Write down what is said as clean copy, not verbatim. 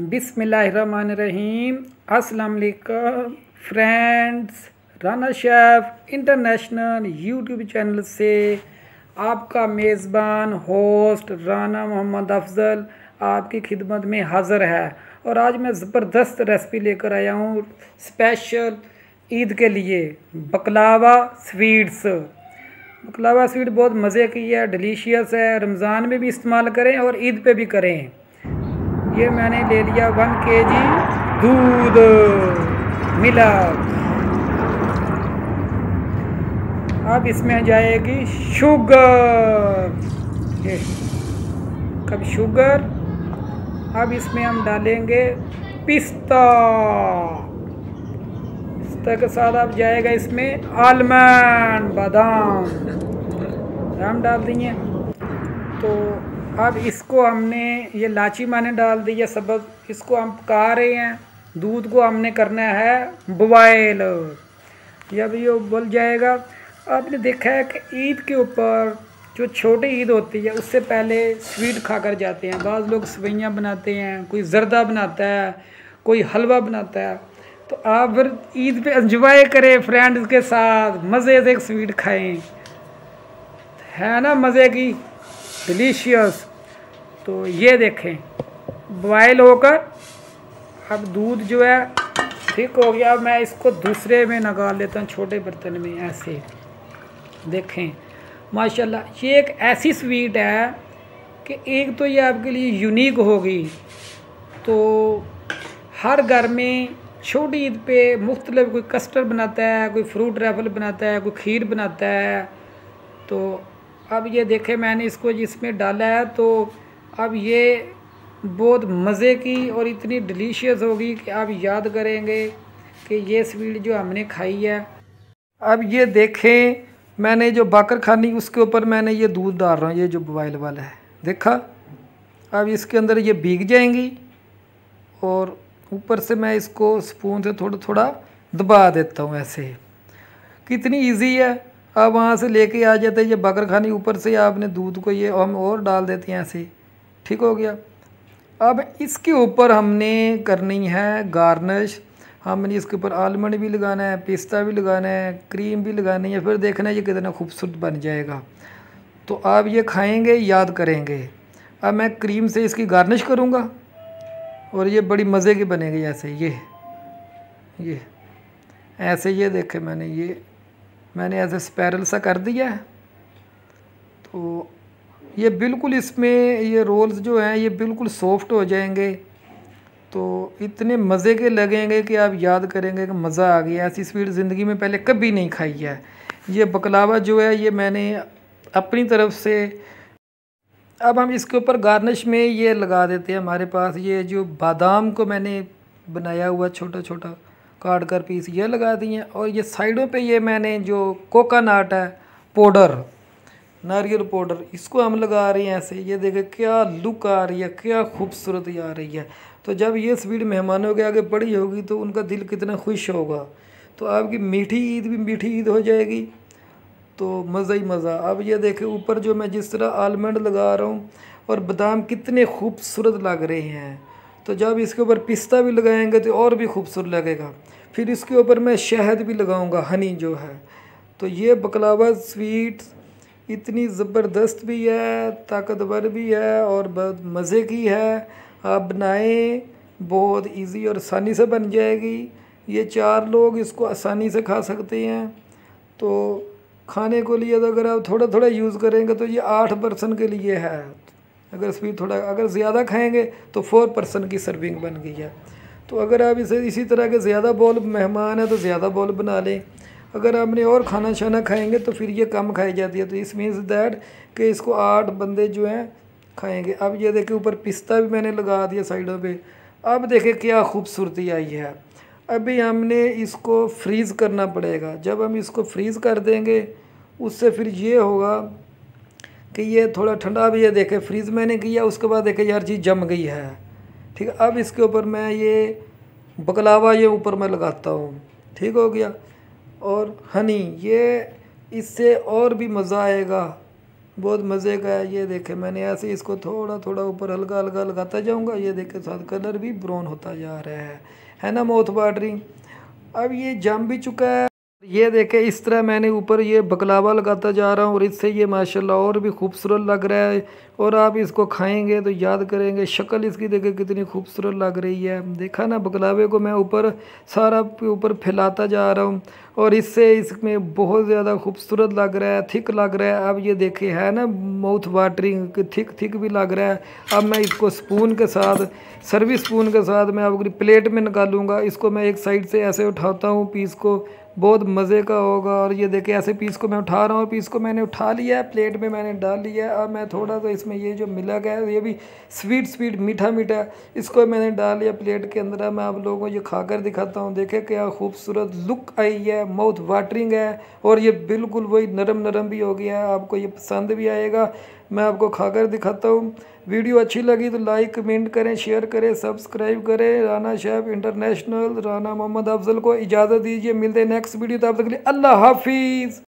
बिस्मिल्लाहिर्रहमानिर्रहीम अस्सलाम वालेकुम friends, Rana chef international YouTube channel से आपका मेज़बान होस्ट राना मोहम्मद अफजल आपकी खिदमत में हाज़िर है। और आज मैं ज़बरदस्त रेसिपी लेकर आया हूँ स्पेशल ईद के लिए बकलावा स्वीट्स। बकलावा स्वीट बहुत मज़े की है, डिलीशियस है, रमज़ान में भी इस्तेमाल करें और ईद पे भी करें। ये मैंने ले लिया 1 kg दूध मिला। अब इसमें जाएगी शुगर, ये कब शुगर। अब इसमें हम डालेंगे पिस्ता, पिस्ता के साथ अब जाएगा इसमें आलमंड, बादाम डाल दिए। तो अब इसको हमने ये लाची मैंने डाल दी है सबक, इसको हम पका रहे हैं। दूध को हमने करना है बॉयल, जब ये उबल जाएगा। आपने देखा है कि ईद के ऊपर जो छोटी ईद होती है उससे पहले स्वीट खा कर जाते हैं। बाज़ लोग सवैयाँ बनाते हैं, कोई जर्दा बनाता है, कोई हलवा बनाता है। तो आप फिर ईद पे एंजॉय करें फ्रेंड्स के साथ, मज़े से स्वीट खाएँ, है ना, मज़े की डिलीशियस। तो ये देखें बॉयल होकर अब दूध जो है ठीक हो गया। मैं इसको दूसरे में निकाल लेता हूँ, छोटे बर्तन में। ऐसे देखें माशाल्लाह, ये एक ऐसी स्वीट है कि एक तो ये आपके लिए यूनिक होगी। तो हर घर में छोटी ईद पे मुख्तलिफ कोई कस्टर्ड बनाता है, कोई फ्रूट रैफल बनाता है, कोई खीर बनाता है। तो अब ये देखें मैंने इसको जिसमें डाला है, तो अब ये बहुत मज़े की और इतनी डिलीशियस होगी कि आप याद करेंगे कि ये स्वीट जो हमने खाई है। अब ये देखें मैंने जो बाकर खानी उसके ऊपर मैंने ये दूध डाल रहा हूँ, ये जो बॉयल वाला है, देखा। अब इसके अंदर ये भीग जाएंगी और ऊपर से मैं इसको स्पून से थोड़ा थोड़ा दबा देता हूँ। ऐसे कितनी ईजी है। अब वहाँ से लेके आ जाते हैं ये बाकर खानी, ऊपर से आपने दूध को ये हम और डाल देते हैं, ऐसे ठीक हो गया। अब इसके ऊपर हमने करनी है गार्निश। हमने इसके ऊपर आलमंड भी लगाना है, पिस्ता भी लगाना है, क्रीम भी लगानी है। फिर देखना ये कितना खूबसूरत बन जाएगा। तो आप ये खाएंगे याद करेंगे। अब मैं क्रीम से इसकी गार्निश करूँगा और ये बड़ी मज़े की बनेगी। ऐसे ये ऐसे ये देखे मैंने ऐसे स्पैरल सा कर दिया है। तो ये बिल्कुल इसमें ये रोल्स जो हैं ये बिल्कुल सॉफ्ट हो जाएंगे। तो इतने मज़े के लगेंगे कि आप याद करेंगे कि मज़ा आ गया, ऐसी स्वीट ज़िंदगी में पहले कभी नहीं खाई है। ये बकलावा जो है ये मैंने अपनी तरफ से। अब हम इसके ऊपर गार्निश में ये लगा देते हैं। हमारे पास ये जो बादाम को मैंने बनाया हुआ छोटा छोटा काट कर पीस ये लगा दिए। और ये साइडों पे ये मैंने जो कोकोनट है पाउडर, नारियल पाउडर, इसको हम लगा रहे हैं ऐसे। ये देखें क्या लुक आ रही है, क्या खूबसूरती आ रही है। तो जब ये स्वीट मेहमानों के आगे बड़ी होगी तो उनका दिल कितना खुश होगा। तो आपकी मीठी ईद भी मीठी ईद हो जाएगी, तो मज़ा ही मज़ा। अब ये देखें ऊपर जो मैं जिस तरह आलमंड लगा रहा हूँ और बादाम कितने खूबसूरत लग रहे हैं। तो जब इसके ऊपर पिस्ता भी लगाएंगे तो और भी खूबसूरत लगेगा। फिर इसके ऊपर मैं शहद भी लगाऊंगा, हनी जो है। तो ये बकलावा स्वीट इतनी ज़बरदस्त भी है, ताकतवर भी है और बहुत मज़े की है। आप बनाएं, बहुत इजी और आसानी से बन जाएगी। ये 4 लोग इसको आसानी से खा सकते हैं। तो खाने को लिए तो अगर आप थोड़ा थोड़ा यूज़ करेंगे तो ये 8 पर्सन के लिए है। अगर स्वीट थोड़ा अगर ज़्यादा खाएंगे तो 4 पर्सन की सर्विंग बन गई है। तो अगर आप इसे इसी तरह के ज़्यादा बॉल मेहमान है तो ज़्यादा बॉल बना लें। अगर आपने और खाना शाना खाएंगे तो फिर ये कम खाई जाती है। तो इस मीन्स दैट कि इसको 8 बंदे जो हैं खाएंगे। अब ये देखें ऊपर पिस्ता भी मैंने लगा दिया साइडों पे। अब देखें क्या खूबसूरती आई है। अभी हमने इसको फ्रीज़ करना पड़ेगा। जब हम इसको फ्रीज़ कर देंगे उससे फिर ये होगा कि ये थोड़ा ठंडा भी है। देखे फ्रीज़ मैंने किया, उसके बाद देखे यार चीज़ जम गई है, ठीक है। अब इसके ऊपर मैं ये बकलावा ये ऊपर मैं लगाता हूँ, ठीक हो गया। और हनी, ये इससे और भी मज़ा आएगा। बहुत मज़े का है। ये देखें मैंने ऐसे इसको थोड़ा थोड़ा ऊपर हल्का हल्का लगाता जाऊंगा। ये देखें साथ कलर भी ब्राउन होता जा रहा है ना, माउथ वाटरिंग। अब ये जम भी चुका है। ये देखें इस तरह मैंने ऊपर ये बकलावा लगाता जा रहा हूँ और इससे ये माशाल्लाह और भी खूबसूरत लग रहा है। और आप इसको खाएंगे तो याद करेंगे, शक्ल इसकी देखें कितनी खूबसूरत लग रही है। देखा ना, बकलावे को मैं ऊपर सारा ऊपर फैलाता जा रहा हूँ और इससे इसमें बहुत ज़्यादा खूबसूरत लग रहा है, थिक लग रहा है। अब ये देखे है ना, माउथ वाटरिंग थिक भी लग रहा है। अब मैं इसको स्पून के साथ, सर्विस स्पून के साथ मैं अपनी प्लेट में निकालूंगा। इसको मैं एक साइड से ऐसे उठाता हूँ, पीस को बहुत मज़े का होगा। और ये देखें ऐसे पीस को मैं उठा रहा हूँ। पीस को मैंने उठा लिया है, प्लेट में मैंने डाल लिया है। अब मैं थोड़ा सा इसमें ये जो मिला गया है, ये भी स्वीट मीठा मीठा, इसको मैंने डाल लिया प्लेट के अंदर। मैं आप लोगों को ये खा कर दिखाता हूँ। देखें क्या खूबसूरत लुक आई है, माउथ वाटरिंग है और ये बिल्कुल वही नरम भी हो गया है। आपको ये पसंद भी आएगा, मैं आपको खा कर दिखाता हूँ। वीडियो अच्छी लगी तो लाइक कमेंट करें, शेयर करें, सब्सक्राइब करें। राना शेफ इंटरनेशनल राना मोहम्मद अफजल को इजाज़त दीजिए। मिलते हैं नेक्स्ट वीडियो, तब तक के लिए अल्लाह हाफिज़।